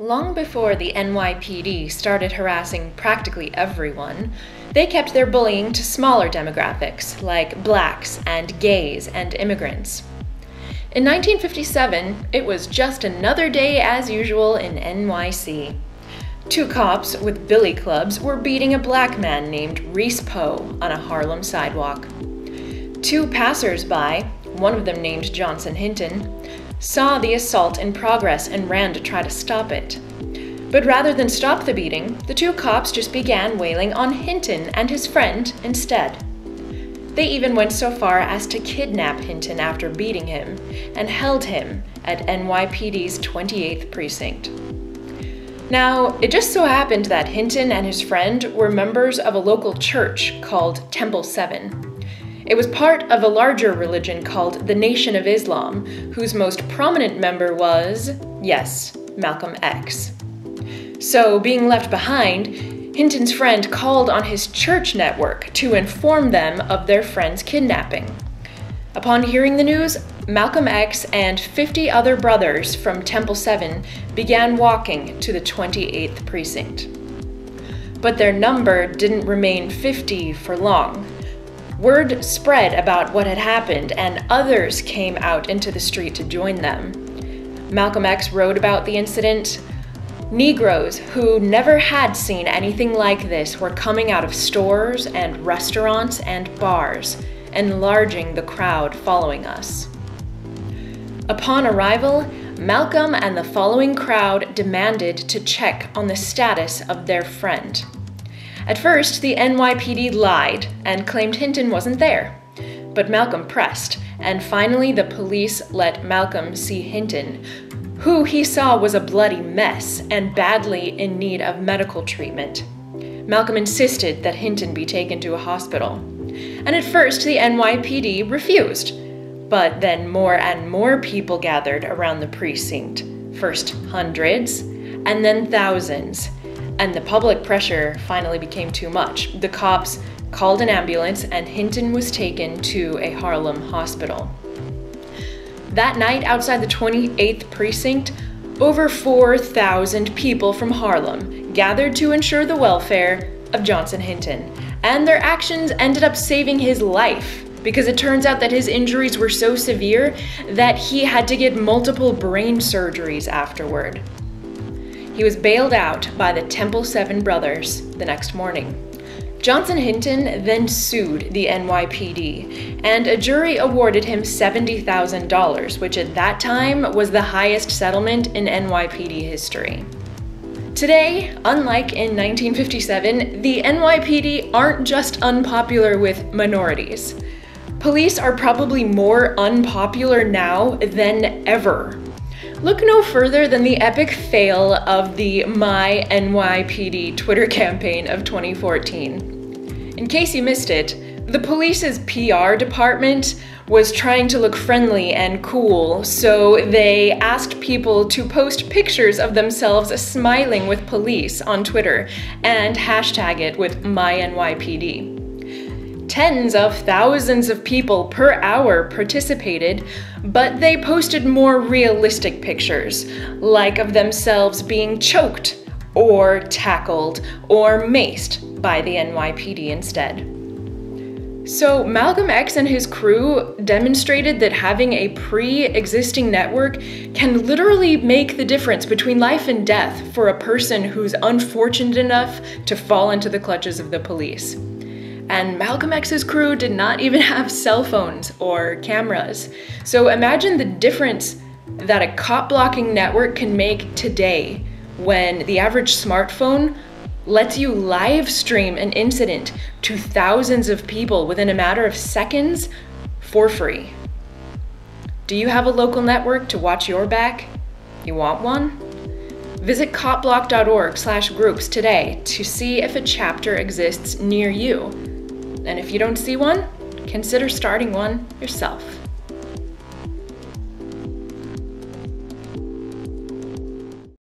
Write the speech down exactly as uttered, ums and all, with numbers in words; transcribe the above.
Long before the N Y P D started harassing practically everyone, they kept their bullying to smaller demographics like blacks and gays and immigrants. In nineteen fifty-seven, it was just another day as usual in N Y C. Two cops with billy clubs were beating a black man named Reese Poe on a Harlem sidewalk. Two passers-by, one of them named Johnson Hinton, saw the assault in progress and ran to try to stop it. But rather than stop the beating, the two cops just began wailing on Hinton and his friend instead. They even went so far as to kidnap Hinton after beating him and held him at N Y P D's twenty-eighth precinct. Now, it just so happened that Hinton and his friend were members of a local church called Temple seven. It was part of a larger religion called the Nation of Islam, whose most prominent member was, yes, Malcolm X. So, being left behind, Hinton's friend called on his church network to inform them of their friend's kidnapping. Upon hearing the news, Malcolm X and fifty other brothers from Temple seven began walking to the twenty-eighth precinct. But their number didn't remain fifty for long. Word spread about what had happened, and others came out into the street to join them. Malcolm X wrote about the incident. Negroes who never had seen anything like this were coming out of stores and restaurants and bars, enlarging the crowd following us. Upon arrival, Malcolm and the following crowd demanded to check on the status of their friend. At first, the N Y P D lied and claimed Hinton wasn't there. But Malcolm pressed, and finally the police let Malcolm see Hinton, who he saw was a bloody mess and badly in need of medical treatment. Malcolm insisted that Hinton be taken to a hospital. And at first, the N Y P D refused. But then more and more people gathered around the precinct. First hundreds, and then thousands. And the public pressure finally became too much. The cops called an ambulance and Hinton was taken to a Harlem hospital. That night outside the twenty-eighth precinct, over four thousand people from Harlem gathered to ensure the welfare of Johnson Hinton. And their actions ended up saving his life, because it turns out that his injuries were so severe that he had to get multiple brain surgeries afterward. He was bailed out by the Temple seven brothers the next morning. Johnson Hinton then sued the N Y P D, and a jury awarded him seventy thousand dollars, which at that time was the highest settlement in N Y P D history. Today, unlike in nineteen fifty-seven, the N Y P D aren't just unpopular with minorities. Police are probably more unpopular now than ever. Look no further than the epic fail of the My N Y P D Twitter campaign of twenty fourteen. In case you missed it, the police's P R department was trying to look friendly and cool, so they asked people to post pictures of themselves smiling with police on Twitter and hashtag it with My N Y P D. Tens of thousands of people per hour participated, but they posted more realistic pictures, like of themselves being choked or tackled or maced by the N Y P D instead. So Malcolm X and his crew demonstrated that having a pre-existing network can literally make the difference between life and death for a person who's unfortunate enough to fall into the clutches of the police. And Malcolm X's crew did not even have cell phones or cameras. So imagine the difference that a cop-blocking network can make today, when the average smartphone lets you live stream an incident to thousands of people within a matter of seconds for free. Do you have a local network to watch your back? You want one? Visit copblock dot org slash groups today to see if a chapter exists near you. And if you don't see one, consider starting one yourself.